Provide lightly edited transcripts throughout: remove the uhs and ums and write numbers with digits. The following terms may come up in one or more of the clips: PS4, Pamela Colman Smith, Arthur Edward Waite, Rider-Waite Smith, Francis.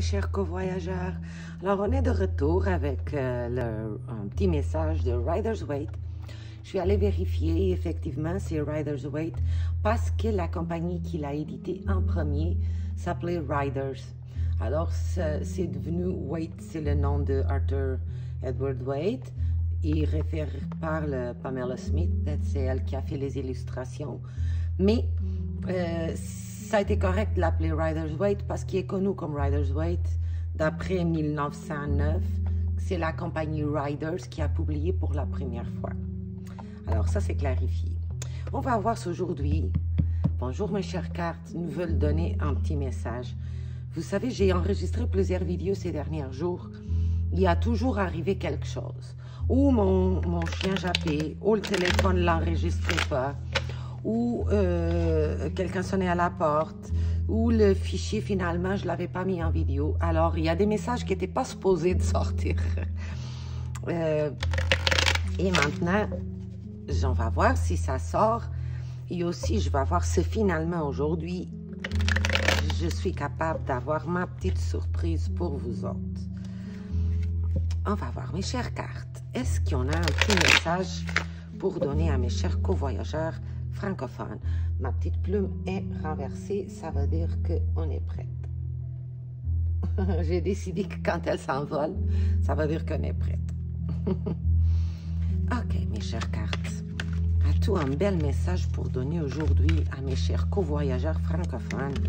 mes chers co-voyageurs. Alors, on est de retour avec un petit message de Rider-Waite. Je suis allée vérifier, effectivement, c'est Rider-Waite parce que la compagnie qui l'a édité en premier s'appelait Riders. Alors, c'est devenu Waite, c'est le nom de Arthur Edward Waite. Il réfère par Pamela Smith, c'est elle qui a fait les illustrations. Mais ça a été correct de l'appeler Rider-Waite parce qu'il est connu comme Rider-Waite d'après 1909. C'est la compagnie Riders qui a publié pour la première fois. Alors ça, c'est clarifié. On va voir aujourd'hui. Bonjour mes chères cartes, nous veulent donner un petit message. Vous savez, j'ai enregistré plusieurs vidéos ces derniers jours. Il y a toujours arrivé quelque chose. Ou mon chien jappait, ou le téléphone ne l'enregistrait pas, ou quelqu'un sonnait à la porte, ou le fichier, finalement, je ne l'avais pas mis en vidéo. Alors, il y a des messages qui n'étaient pas supposés de sortir. Et maintenant, on va voir si ça sort. Et aussi, je vais voir si finalement, aujourd'hui, je suis capable d'avoir ma petite surprise pour vous autres. On va voir, mes chères cartes. Est-ce qu'on a un petit message pour donner à mes chers co-voyageurs francophone. Ma petite plume est renversée, ça veut dire qu'on est prête. J'ai décidé que quand elle s'envole, ça veut dire qu'on est prête. Ok, mes chères cartes. À tout un bel message pour donner aujourd'hui à mes chers co-voyageurs francophones.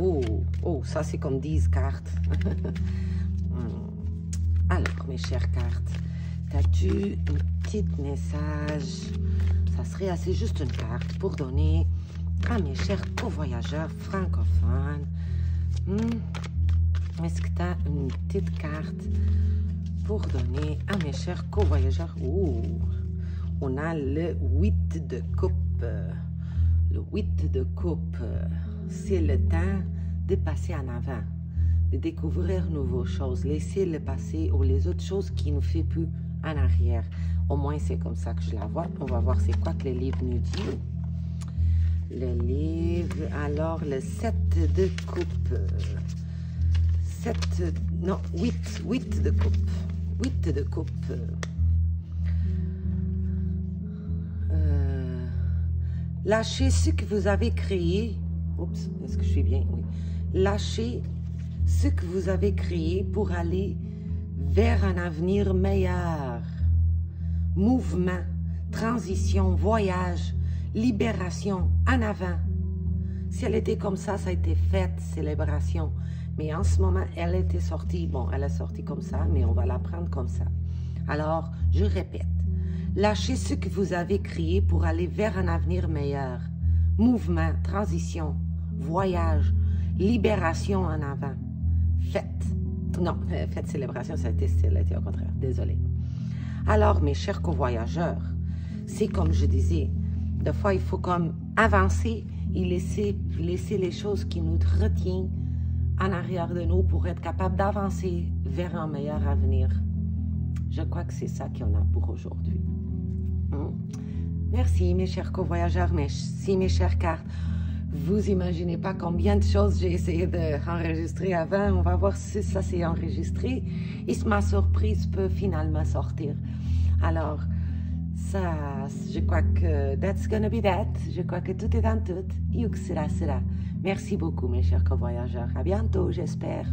Oh, oh, ça c'est comme 10 cartes. Alors, mes chères cartes, t'as-tu un petit message? Ça serait assez juste une carte pour donner à mes chers co-voyageurs francophones. Est-ce que tu as une petite carte pour donner à mes chers co-voyageurs? Oh, on a le 8 de coupe. Le 8 de coupe, c'est le temps de passer en avant, de découvrir de nouvelles choses, laisser le passé ou les autres choses qui nous font plus en arrière. Au moins, c'est comme ça que je la vois. On va voir c'est quoi que le livre nous dit. Le livre, alors, le 7 de coupe. 7, non, 8, 8 de coupe. 8 de coupe. Lâchez ce que vous avez créé. Oups, est-ce que je suis bien? Oui. Lâchez ce que vous avez créé pour aller vers un avenir meilleur. Mouvement, transition, voyage, libération, en avant. Si elle était comme ça a été fête, célébration. Mais en ce moment, elle était sortie. Bon, elle est sortie comme ça, mais on va la prendre comme ça. Alors, je répète. Lâchez ce que vous avez créé pour aller vers un avenir meilleur. Mouvement, transition, voyage, libération en avant. Fête. Non, fête, célébration, ça a été au contraire. Désolée. Alors, mes chers co-voyageurs, c'est comme je disais, des fois, il faut comme avancer et laisser les choses qui nous retiennent en arrière de nous pour être capable d'avancer vers un meilleur avenir. Je crois que c'est ça qu'on a pour aujourd'hui. Merci, mes chers co-voyageurs, merci, mes chères cartes. Vous imaginez pas combien de choses j'ai essayé d'enregistrer avant. On va voir si ça s'est enregistré et si ma surprise peut finalement sortir. Alors, ça, je crois que that's gonna be that. Je crois que tout est dans tout. Et que sera, sera. Merci beaucoup, mes chers co-voyageurs. À bientôt, j'espère.